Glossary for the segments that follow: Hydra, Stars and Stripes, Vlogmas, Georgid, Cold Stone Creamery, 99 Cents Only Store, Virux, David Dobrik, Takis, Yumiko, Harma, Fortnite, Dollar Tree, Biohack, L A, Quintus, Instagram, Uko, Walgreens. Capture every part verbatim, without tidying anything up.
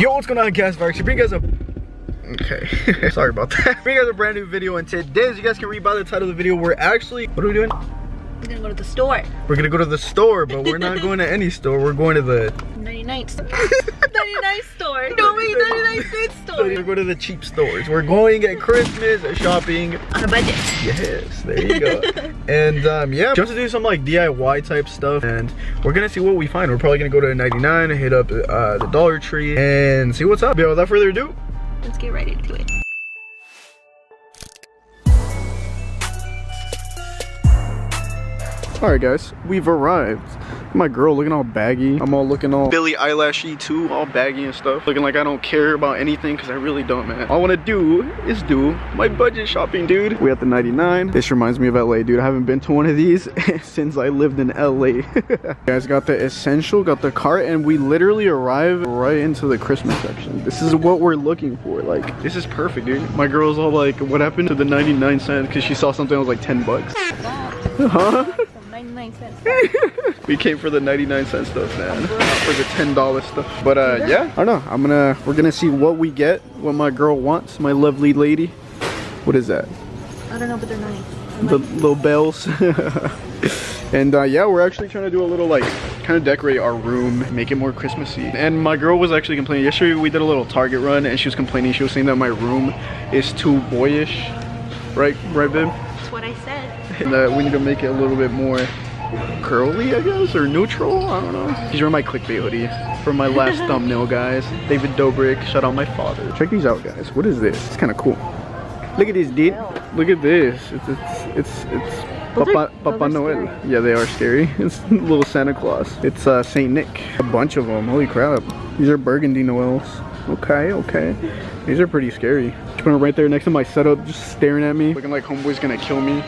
Yo, what's going on guys, Virux, bring you guys a okay sorry about that bring you guys a brand new video, and today, as you guys can read by the title of the video, we're actually, what are we doing? We're gonna go to the store. We're gonna go to the store, but we're not going to any store. We're going to the ninety-nine store. No wait, ninety-nine cents store. We're gonna go to the cheap stores. We're going at Christmas shopping on a budget. Yes, there you go. And um, yeah, just to do some like D I Y type stuff, and we're gonna see what we find. We're probably gonna go to a ninety-nine and hit up uh, the Dollar Tree and see what's up. But without further ado, let's get right into it. Alright guys, we've arrived. My girl looking all baggy. I'm all looking all Billie Eyelashy too, all baggy and stuff. Looking like I don't care about anything, because I really don't, man. All I want to do is do my budget shopping, dude. We at the ninety-nine. This reminds me of L A, dude. I haven't been to one of these since I lived in L A. Guys, got the essential, got the cart, and we literally arrive right into the Christmas section. This is what we're looking for. Like, this is perfect, dude. My girl's all like, what happened to the ninety-nine cents? Because she saw something that was like ten bucks. Huh? ninety-nine cents. We came for the ninety-nine cent stuff, man. Not for the ten dollar stuff. But uh, yeah, I don't know. I'm gonna, we're gonna see what we get, what my girl wants, my lovely lady. What is that? I don't know, but they're nice. The little bells. And uh, yeah, we're actually trying to do a little like, kind of decorate our room, make it more Christmassy. And my girl was actually complaining. Yesterday we did a little Target run, and she was complaining. She was saying that my room is too boyish. Right, right, babe? That's what I said. And uh, we need to make it a little bit more curly, I guess, or neutral, I don't know. These are my clickbait hoodie from my last thumbnail, guys. David Dobrik, shout out my father. Check these out, guys. What is this? It's kind of cool. Look at this, dude. Look at this. It's, it's, it's, it's Papa, Papa Noel. Scary. Yeah, they are scary. It's little Santa Claus. It's uh, Saint Nick. A bunch of them. Holy crap. These are burgundy Noels. Okay, okay. These are pretty scary. Just put them right there next to my setup, just staring at me. Looking like homeboy's gonna kill me.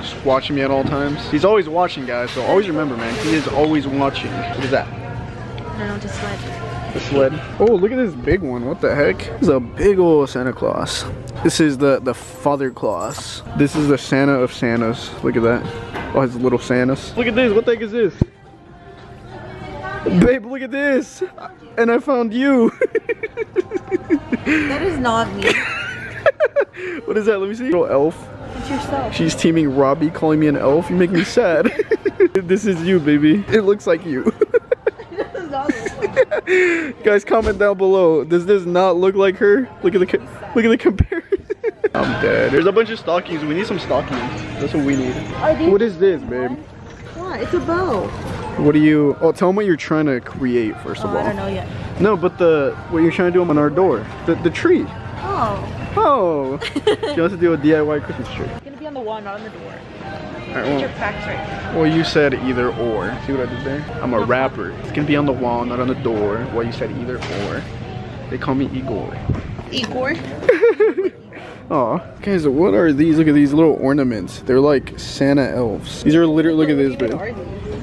Just watching me at all times. He's always watching, guys, so always remember, man, he is always watching. What is that? I don't know, the sled. The sled. Oh, look at this big one. What the heck? This is a big old Santa Claus. This is the, the Father Claus. This is the Santa of Santas. Look at that. Oh, his little Santas. Look at this. What the heck is this? Babe, look at this. And I found you. That is not me. What is that? Let me see. Little elf. Yourself. She's teaming Robbie, calling me an elf. You make me sad. This is you, baby. It looks like you. Guys, comment down below. Does this not look like her? Look at the look at the comparison. I'm dead. There's a bunch of stockings. We need some stockings. That's what we need. What is this, babe? What? It's a bow. What do you? Oh, tell them what you're trying to create first oh, of all. I don't know yet. No, but the what you're trying to do on our door, the the tree. Oh. Oh, she wants to do a D I Y Christmas tree. It's gonna be on the wall, not on the door. All right, well, your facts right now. Well, you said either or. See what I did there? I'm a rapper. It's gonna be on the wall, not on the door. Well, you said either or. They call me Igor. Igor? Oh, guys, what are these? Look at these little ornaments. They're like Santa elves. These are literally, look at this, babe.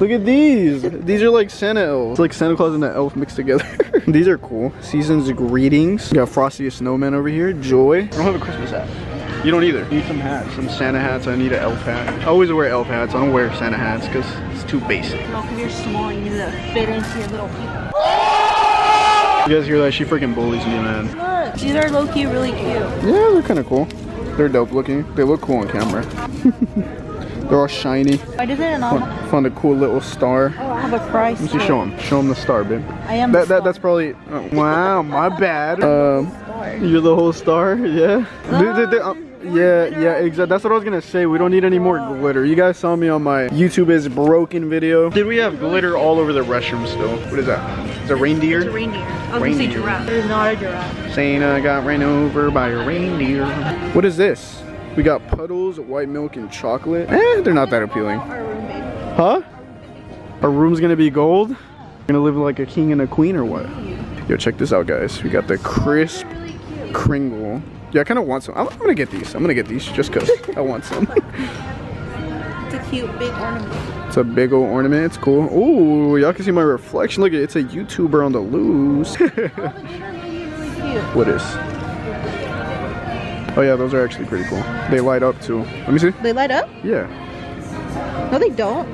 Look at these. These are like Santa elves. It's like Santa Claus and an elf mixed together. These are cool. Season's greetings. We got Frosty the Snowman over here. Joy. I don't have a Christmas hat. You don't either. I need some hats, some Santa hats. I need an elf hat. I always wear elf hats. I don't wear Santa hats because it's too basic. Because you're small, you need to fit into your little people. You guys hear that? She freaking bullies me, man. These are low-key really cute. Yeah, they're kind of cool. They're dope looking. They look cool on camera. They're all shiny. Why did it not? Found, found a cool little star. Oh, I have a price. Let me see, show him. Show him the star, babe. I am. That, that that's probably. Oh, wow, my bad. Um, you're the whole star. Yeah. Dude, dude, um, yeah, yeah, exactly. That's what I was gonna say. We don't need any more glitter. You guys saw me on my YouTube is broken video. Did we have glitter all over the restroom still? What is that? It's a reindeer. It's a reindeer. I was reindeer. Gonna say giraffe. There's not a giraffe. Santa got ran over by a reindeer. What is this? We got puddles, white milk, and chocolate. Eh, they're not that appealing. Huh? Our room's gonna be gold. We're gonna live like a king and a queen, or what? Yo, check this out, guys. We got the crisp Kringle. Yeah, I kind of want some. I'm, I'm gonna get these. I'm gonna get these just cause I want some. It's a cute big ornament. It's a big old ornament. It's cool. Ooh, y'all can see my reflection. Look, it's a YouTuber on the loose. Oh, really cute. What is? Oh yeah, those are actually pretty cool. They light up too. Let me see. They light up? Yeah. No, they don't.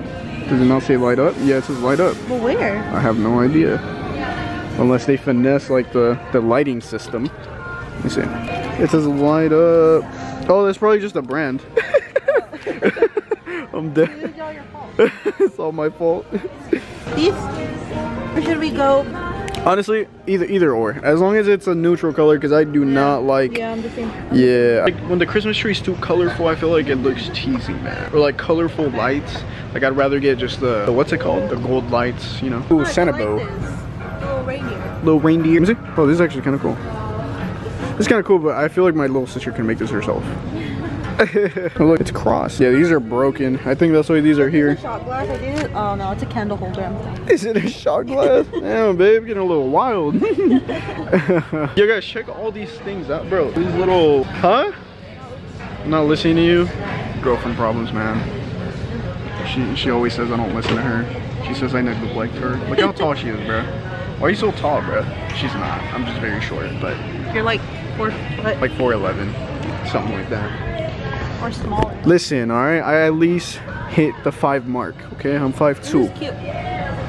Does it not say light up? Yeah, it says light up. But where? I have no idea. Unless they finesse like the, the lighting system. Let me see. It says light up. Oh, that's probably just a brand. I'm dead. It is all your fault. It's all my fault. These? Or should we go? Honestly, either either or. As long as it's a neutral color, because I do yeah. not like... Yeah, I'm the same. Yeah. Like, when the Christmas tree's too colorful, I feel like it looks cheesy, man. Or like colorful lights. Like, I'd rather get just the, the what's it called? The gold lights, you know? Ooh, Santa Bow. Little reindeer. Little reindeer. Oh, this is actually kind of cool. It's kind of cool, but I feel like my little sister can make this herself. Look, it's crossed. Yeah, these are broken. I think that's why these are here. Is it a shot glass? I didn't. Oh no, it's a candle holder. I'm is it a shot glass? Damn, babe, getting a little wild. You guys, check all these things out, bro. These little, huh? I'm not listening to you. Girlfriend problems, man. She she always says I don't listen to her. She says I neglect her. Look how tall she is, bro. Why are you so tall, bro? She's not. I'm just very short, but you're like four foot. Like four eleven, something like that. Or smaller. Listen, alright, I at least hit the five mark, okay? I'm five two. That is cute.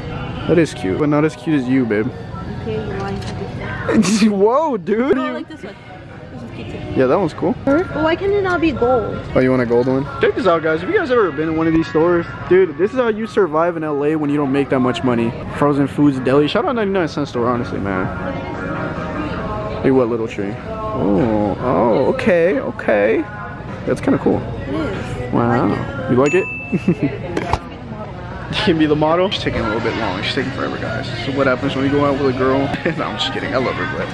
That is cute, but not as cute as you, babe. Okay, you're lying to me. Whoa, dude. No, I like this one. This is cute too. Yeah, that one's cool. Alright. Well, why can it not be gold? Oh, you want a gold one? Check this out, guys. If you guys ever been in one of these stores, dude, this is how you survive in L A when you don't make that much money. Frozen foods, deli. Shout out ninety-nine cent store, honestly, man. Hey, what little tree? Oh, oh, okay, okay. That's kind of cool. It is. Wow. Like it. You like it? You can be the model. She's taking a little bit long. She's taking forever, guys. So what happens when you go out with a girl? No, I'm just kidding. I love her, but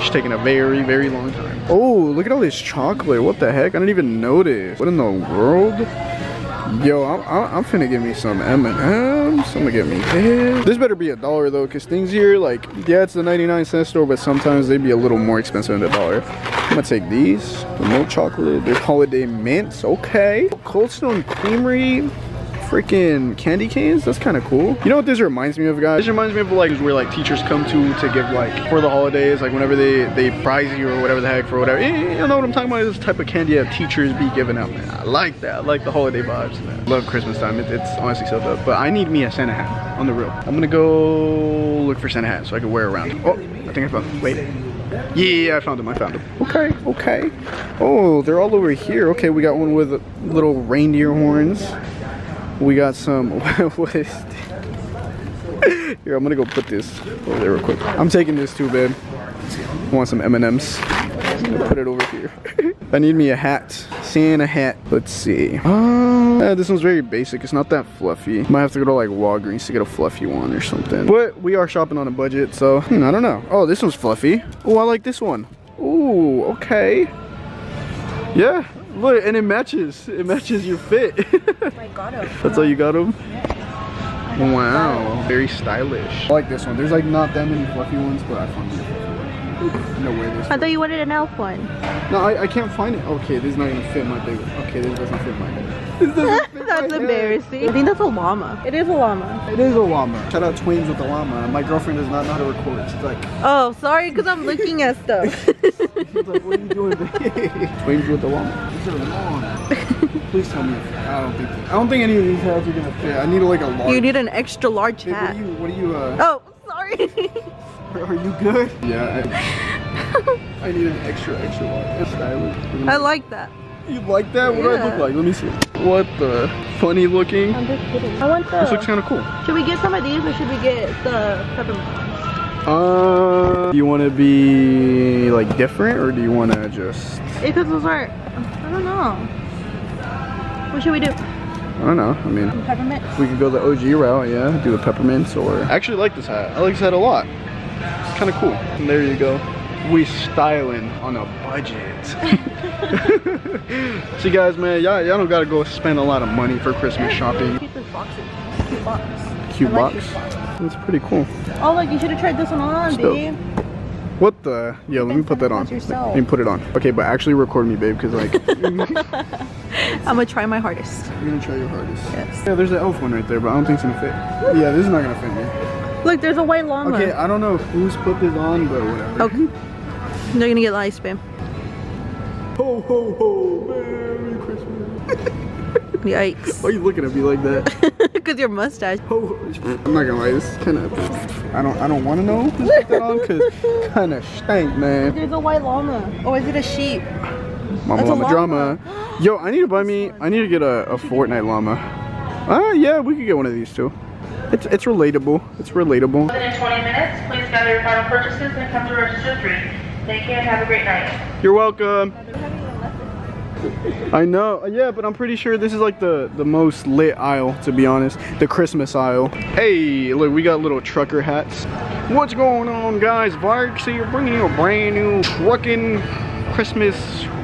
she's taking a very, very long time. Oh, look at all this chocolate. What the heck? I didn't even notice. What in the world? Yo, I'm, I'm finna give me some M and M's. I'm gonna give me this. This better be a dollar, though, because things here, like, yeah, it's the ninety-nine cent store, but sometimes they'd be a little more expensive than a dollar. I'm gonna take these, the milk chocolate, their holiday mints, okay. Cold Stone Creamery, freaking candy canes, that's kind of cool. You know what this reminds me of, guys? This reminds me of like where like teachers come to to give like for the holidays, like whenever they, they prize you or whatever the heck for whatever. You know what I'm talking about? This type of candy that teachers be giving out, man. I like that, I like the holiday vibes, man. Love Christmas time, it, it's honestly so dope. But I need me a Santa hat, on the real. I'm gonna go look for Santa hat so I can wear around. Oh, I think I found it, wait. Yeah, I found them, I found them. Okay, okay. Oh, they're all over here. Okay, we got one with little reindeer horns. We got some, what is this? Here, I'm gonna go put this over there real quick. I'm taking this too, babe. I want some M and M's. Put it over here. I need me a hat, Santa hat. Let's see. Uh, yeah, this one's very basic, it's not that fluffy. Might have to go to like Walgreens to get a fluffy one or something. But we are shopping on a budget, so hmm, I don't know. Oh, this one's fluffy. Oh, I like this one. Ooh, okay. Yeah, look, and it matches. It matches your fit. I got him. That's how you got him? Yeah. Wow, very stylish. I like this one. There's like not that many fluffy ones, but I found it. No way this I thought you wanted an elf one. No, I, I can't find it. Okay, this is not even fit my big. Okay, this doesn't fit my head. This doesn't fit That's my embarrassing. Head. I think that's a llama. It is a llama. It is a llama. Shout out twins with the llama. My girlfriend does not know how to record. She's like, oh, sorry, because I'm looking at stuff. She's like, what are you doing? Twins with the llama. These are long. Please tell me. I don't think. I don't think any of these hats are gonna fit. I need like a large. You need an extra large Babe, hat. What are you? What are you uh... Oh. Are you good? Yeah. I, I need an extra, extra large. I like that. You like that? What yeah. do I look like? Let me see. What the funny looking? I'm just kidding. I want the... This looks kind of cool. Should we get some of these or should we get the peppermint ones? Uh, do you want to be like different or do you want to just... Because those are... I don't know. What should we do? I don't know, I mean, peppermint. We could go the O G route, yeah, do the peppermints or... I actually like this hat. I like this hat a lot. It's kind of cool. And there you go. We styling on a budget. See guys, man, y'all don't gotta go spend a lot of money for Christmas yeah, shopping. Cute boxes. Cute box. Cute box? That's pretty cool. Oh look, you should have tried this one on, babe. What the? Yeah, let me put that on. Let me put it on. Okay, but actually record me, babe, because like... I'm going to try my hardest. You're going to try your hardest. Yes. Yeah, there's an elf one right there, but I don't think it's going to fit. Yeah, this is not going to fit me. Look, there's a white llama. Okay, I don't know who's put this on, but whatever. Okay. They're going to get lice, babe. Ho, ho, ho. Merry Christmas. Yikes. Why are you looking at me like that? look with your mustache. Oh, I'm not gonna lie, this is kind of, I don't, I don't want to know what's going on because it kind of stank, man. There's a white llama. Oh, is it a sheep? Mama That's llama drama. Yo, I need to buy me, I need to get a, a Fortnite llama. Ah, uh, yeah, we could get one of these too. It's, it's relatable. It's relatable. Within twenty minutes, please gather your final purchases and come to register three. Thank you and have a great night. You're welcome. I know, yeah, but I'm pretty sure this is like the, the most lit aisle, to be honest. The Christmas aisle. Hey, look, we got little trucker hats. What's going on, guys? Virux here, bringing you a brand new trucking Christmas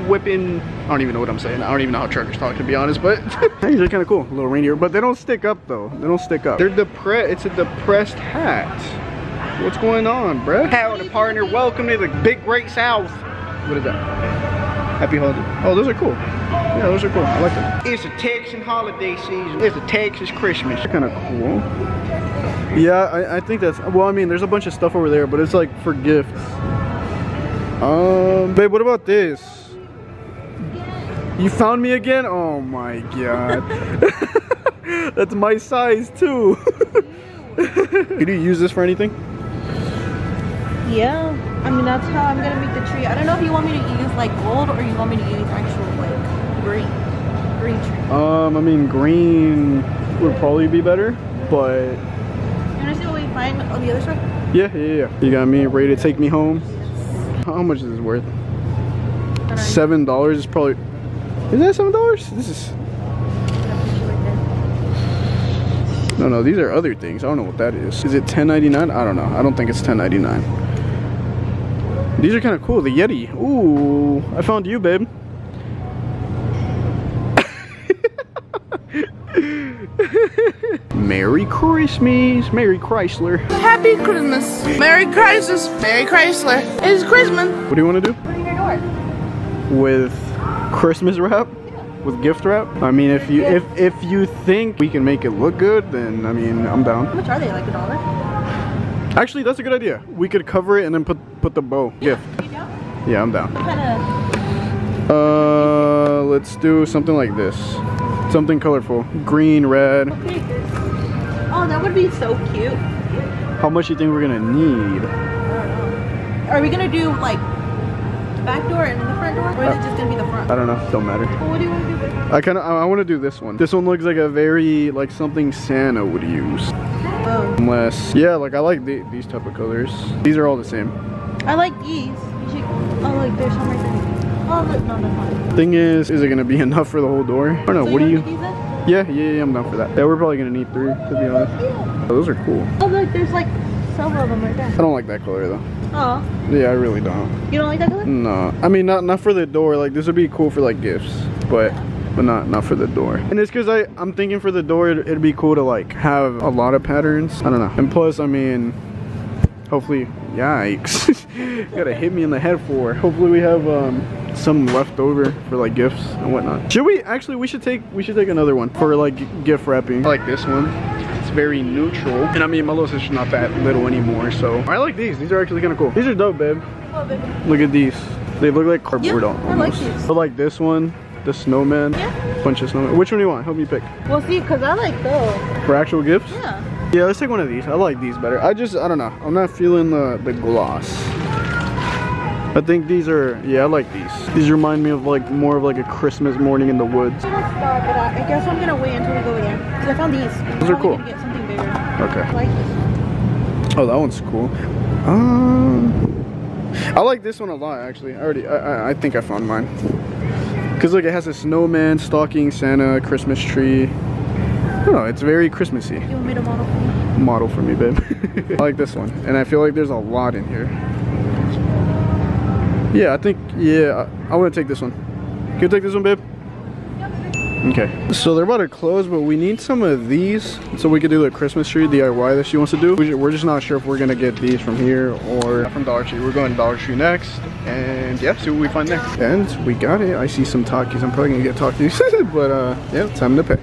whipping. I don't even know what I'm saying. I don't even know how truckers talk, to be honest, but these are kind of cool. Little reindeer, but they don't stick up, though. They don't stick up. They're depressed. It's a depressed hat. What's going on, bruh? Howdy, partner. Welcome to the big, great South. What is that? Happy holiday. Oh, those are cool. Yeah, those are cool. I like them. It's a Texan holiday season. It's a Texas Christmas. They're kind of cool. Yeah, I, I think that's, well, I mean, there's a bunch of stuff over there, but it's like for gifts. Um, babe, what about this? You found me again? Oh my God. That's my size too. Did you use this for anything? Yeah. I mean, that's how I'm gonna make the tree. I don't know if you want me to use like gold or you want me to use actual like green, green tree. Um, I mean, green would probably be better, but. You understand what we find on the other side? Yeah, yeah, yeah. You got me ready to take me home. Yes. How much is this worth? Seven dollars is probably. Is that seven dollars? This is. No, no, these are other things. I don't know what that is. Is it ten ninety-nine? I don't know. I don't think it's ten ninety-nine. These are kind of cool, the Yeti. Ooh, I found you, babe. Merry Christmas, Merry Chrysler. Happy Christmas, Merry Chrysler, Merry Chrysler. It's Christmas. What do you want to do? Put it in your door. With Christmas wrap? Yeah. With gift wrap? I mean, if you if if you think we can make it look good, then I mean, I'm down. How much are they? Like a dollar? Actually, that's a good idea. We could cover it and then put put the bow. Yeah. Gift. Are you down? Yeah, I'm down. What kind of... Uh, let's do something like this. Something colorful. Green, red. Okay. Oh, that would be so cute. How much do you think we're gonna need? I don't know. Are we gonna do like the back door and the front door, or is uh, it just gonna be the front? I don't know. Don't matter. Well, what do you want to do? I kind of I, I want to do this one. This one looks like a very like something Santa would use. Oh. Unless, yeah, like I like the, these type of colors. These are all the same. I like these. You should, oh, look, there's some right there. Oh, look, no, no, no. Thing is, is it gonna be enough for the whole door? I don't know. So what do you? Yeah, yeah, yeah, I'm down for that. Yeah, we're probably gonna need three, to be honest. Oh, those are cool. Oh, look, there's like several of them right there. I don't like that color though. Oh. Yeah, I really don't. You don't like that color? No, I mean, not not for the door. Like this would be cool for like gifts, but. But not not for the door. And it's because I I'm thinking for the door it, it'd be cool to like have a lot of patterns. I don't know. And plus, I mean, hopefully, yikes, gotta hit me in the head for. Hopefully, we have um some left over for like gifts and whatnot. Should we actually? We should take we should take another one for like gift wrapping. I like this one. It's very neutral. And I mean, my little sister's not that little anymore, so I like these. These are actually kind of cool. These are dope, babe. Oh, baby. Look at these. They look like cardboard yeah, almost. I like these. But like this one. The snowman, yeah. Bunch of snowmen. Which one do you want? Help me pick. Well, see, cause I like those. For actual gifts? Yeah. Yeah, let's take one of these. I like these better. I just, I don't know. I'm not feeling the, the gloss. I think these are, yeah, I like these. These remind me of like, more of like a Christmas morning in the woods. I guess I'm gonna wait until we go again. Cause I found these. Those are cool. Get something bigger. Okay. I like this one. Oh, that one's cool. Um, I like this one a lot, actually. I already, I, I, I think I found mine. Cause look, it has a snowman, stocking, Santa, Christmas tree. I don't know, it's very Christmassy. You want me to model for me? Model for me, babe. I like this one, and I feel like there's a lot in here. Yeah, I think, yeah, I, I wanna take this one. Can you take this one, babe? Okay, so they're about to close, but we need some of these so we could do the Christmas tree D I Y that she wants to do. We're just not sure if we're gonna get these from here or from Dollar Tree. We're going to Dollar Tree next, and yeah, see what we find next. And we got it. I see some Takis. I'm probably gonna get Takis, but uh, yeah, time to pay.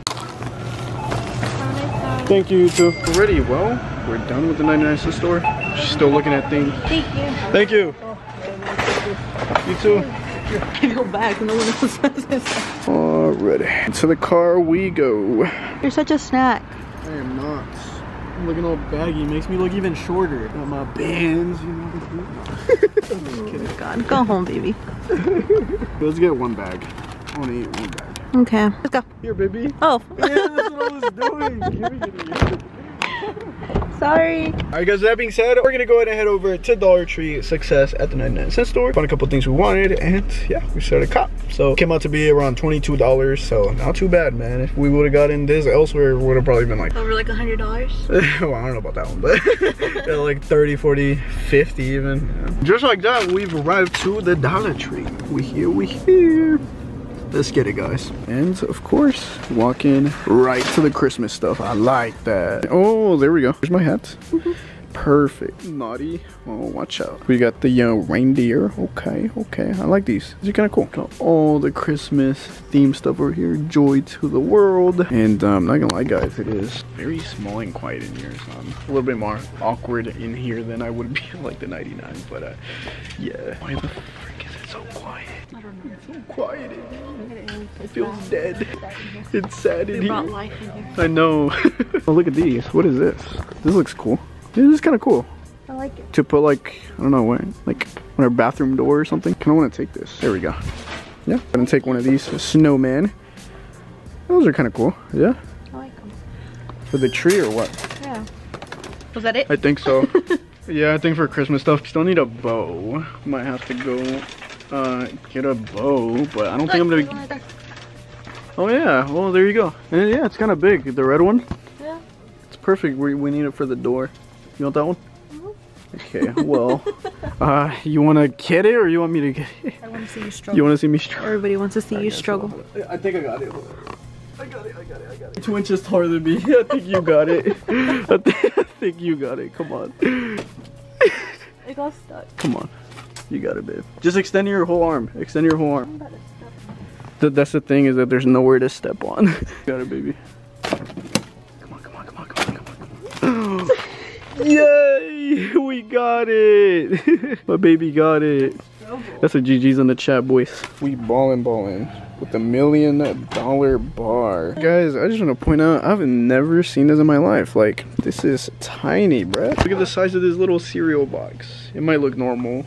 Thank you, too. Already, well, we're done with the ninety-nine cent store. She's still looking at things. Thank you. Thank you. You too. I can go back, no one else has this. Alrighty. To the car we go. You're such a snack. I am not. I'm looking all baggy. Makes me look even shorter. Got my bands, you know. I'm just kidding. Oh God, go home, baby. Let's get one bag. I want to eat one bag. Okay, let's go. Here, baby. Oh. Yeah, that's what I was doing. Give me, give me. Sorry. Alright guys, that being said, we're gonna go ahead and head over to Dollar Tree Success at the ninety-nine cent store. Found a couple things we wanted, and yeah, we started cop. So it came out to be around twenty-two dollars, so not too bad, man. If we would have gotten this elsewhere, it would have probably been like over like a hundred dollars. Well, I don't know about that one, but like thirty, forty, fifty even. Yeah. Just like that, we've arrived to the Dollar Tree. We here, we here. Let's get it, guys. And of course, walking right to the Christmas stuff. I like that. Oh, there we go. Here's my hat. Mm-hmm. Perfect. Naughty. Oh, watch out. We got the uh, reindeer. Okay, okay. I like these. These are kind of cool. Got all the Christmas theme stuff over here. Joy to the world. And um, I'm not going to lie, guys. It is very small and quiet in here. So I'm a little bit more awkward in here than I would be in like the ninety-nine. But uh, yeah. Why the frick is it so quiet? I don't know. It's so quiet in here. It feels dead. It's sad in here. They brought life in here. I know. Oh, look at these. What is this? This looks cool. This is kind of cool. I like it. To put like, I don't know where, like on our bathroom door or something. Kind of want to take this. There we go. Yeah. I'm going to take one of these. A snowman. Those are kind of cool. Yeah. I like them. For the tree or what? Yeah. Was that it? I think so. Yeah, I think for Christmas stuff. Still need a bow. Might have to go uh get a bow, but I don't think I'm gonna. Oh yeah, well there you go. And yeah, it's kind of big, the red one. Yeah, it's perfect. We, we need it for the door. You want that one? Mm-hmm. Okay, well uh you want to get it or you want me to get it? I want to see you struggle. You want to see me struggle? Everybody wants to see I you struggle. I think I got it. I got it, I got it, I got it. Two inches taller than me. I think you got it. I, th I think you got it. Come on. It got stuck. Come on. You got it, babe. Just extend your whole arm. Extend your whole arm. Th that's the thing, is that there's nowhere to step on. You got it, baby. Come on, come on, come on, come on, come on. Yay! We got it. My baby got it. That's a G G's in the chat, boys. We ballin' ballin' with the million dollar bar. Guys, I just want to point out, I've never seen this in my life. Like, this is tiny, bruh. Look at the size of this little cereal box. It might look normal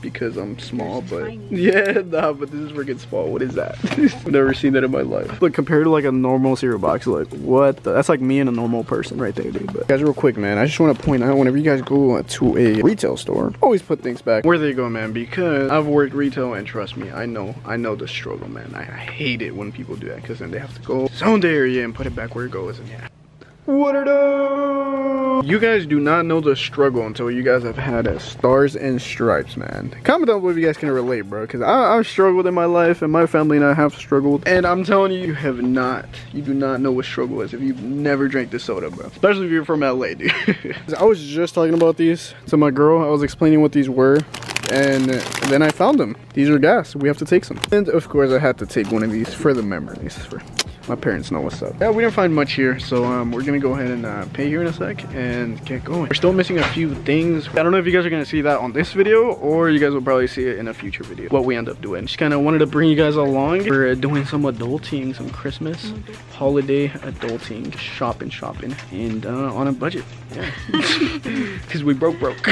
because I'm small, but tiny. Yeah, nah, but this is freaking small. What is that? I've never seen that in my life. Look, compared to like a normal cereal box, like what the, that's like me and a normal person right there, dude. But guys, real quick, man, I just want to point out, whenever you guys go to a retail store, always put things back where they go, man, because I've worked retail, and trust me, I know, I know the struggle, man. I, I hate it when people do that, because then they have to go zone the area and put it back where it goes, and yeah. What are those? You guys do not know the struggle until you guys have had a Stars and Stripes, man. Comment down below if you guys can relate, bro, because I've struggled in my life, and my family and I have struggled. And I'm telling you, you have not. You do not know what struggle is if you've never drank this soda, bro. Especially if you're from L A, dude. I was just talking about these to my girl. I was explaining what these were, and then I found them. These are gas. We have to take some. And of course, I had to take one of these for the memories. For my parents know what's up. Yeah, we didn't find much here, so um, we're gonna go ahead and uh, pay here in a sec and get going. We're still missing a few things. I don't know if you guys are gonna see that on this video, or you guys will probably see it in a future video, what we end up doing. Just kind of wanted to bring you guys along. We're uh, doing some adulting, some Christmas, mm-hmm. holiday adulting, shopping, shopping, and uh, on a budget. Yeah, because we broke, broke.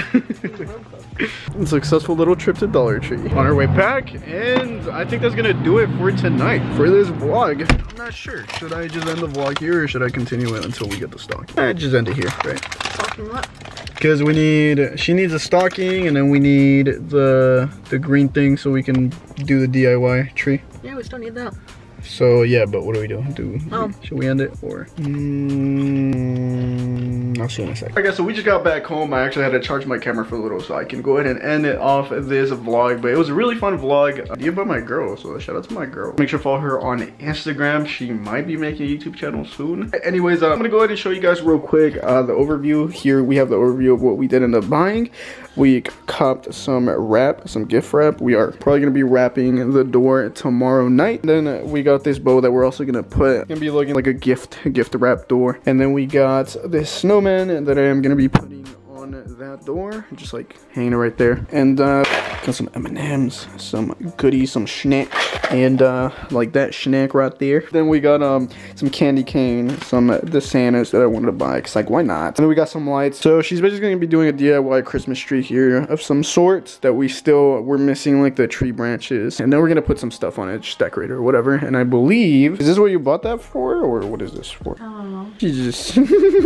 Successful little trip to Dollar Tree. On our way back, and I think that's gonna do it for tonight, for this vlog. I'm not sure. Sure. Should I just end the vlog here, or should I continue it until we get the stocking? I just end it here, right? Stocking what? Because we need, she needs a stocking, and then we need the the green thing so we can do the D I Y tree. Yeah, we still need that. So yeah, but what do we do? Do oh. Should we end it, or? Mm, I'll see you in a second. All right, guys, so we just got back home. I actually had to charge my camera for a little, so I can go ahead and end it off this vlog. But it was a really fun vlog. Idea by my girl, so shout out to my girl. Make sure to follow her on Instagram. She might be making a YouTube channel soon. Anyways, uh, I'm gonna go ahead and show you guys real quick uh, the overview. Here we have the overview of what we did end up buying. We copped some wrap, some gift wrap. We are probably gonna be wrapping the door tomorrow night. Then uh, we got this bow that we're also gonna put, gonna be looking like a gift gift wrap door. And then we got this snowman that I am gonna be putting on that door, just like hanging it right there. And uh got some M and M's, some goodies, some snacks. and uh, like that snack right there. Then we got um some candy cane, some the Santas that I wanted to buy, cause like why not? And then we got some lights. So she's basically gonna be doing a D I Y Christmas tree here of some sort that we still we're missing like the tree branches, and then we're gonna put some stuff on it, just decorate or whatever. And I believe, is this what you bought that for, or what is this for? I don't know. She just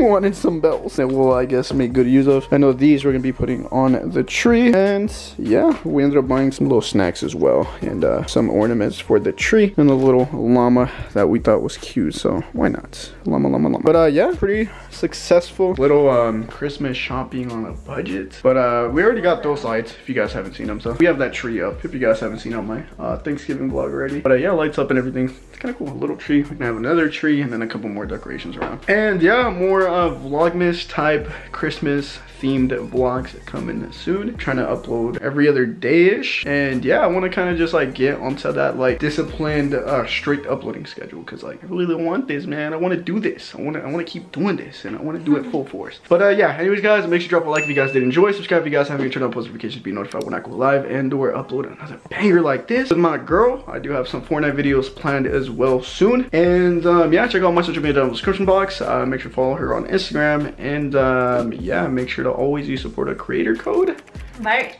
wanted some bells that we'll I guess make good use of. I know these we're gonna be putting on the tree, and yeah, we ended up buying some little snacks as well, and uh, some ornaments for the tree, and the little llama that we thought was cute, so why not? Llama, llama, llama. But uh, yeah, pretty successful little um, Christmas shopping on a budget. But uh, we already got those lights, if you guys haven't seen them, so we have that tree up, if you guys haven't seen on my uh, Thanksgiving vlog already. But uh, yeah, lights up and everything. It's kind of cool, a little tree. We're gonna have another tree, and then a couple more decorations around. And yeah, more uh, Vlogmas type Christmas themed vlogs coming soon. I'm trying to upload every other day-ish, and yeah, I want to kind of just like get onto that like disciplined, uh, strict uploading schedule, because like I really want this, man. I want to do this. I want to. I want to keep doing this, and I want to do it full force. But uh, yeah. Anyways, guys, make sure you drop a like if you guys did enjoy. Subscribe if you guys haven't. Turn on post notifications to be notified when I go live and/or upload another banger like this with my girl. I do have some Fortnite videos planned as well soon, and um, yeah, check out my social media down in the description box. Uh, make sure to follow her on Instagram, and um, yeah, make sure to always use support a creator code Virux.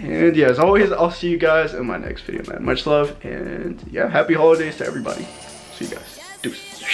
And yeah, as always, I'll see you guys in my next video, man. Much love, and yeah, happy holidays to everybody. See you guys. Deuces.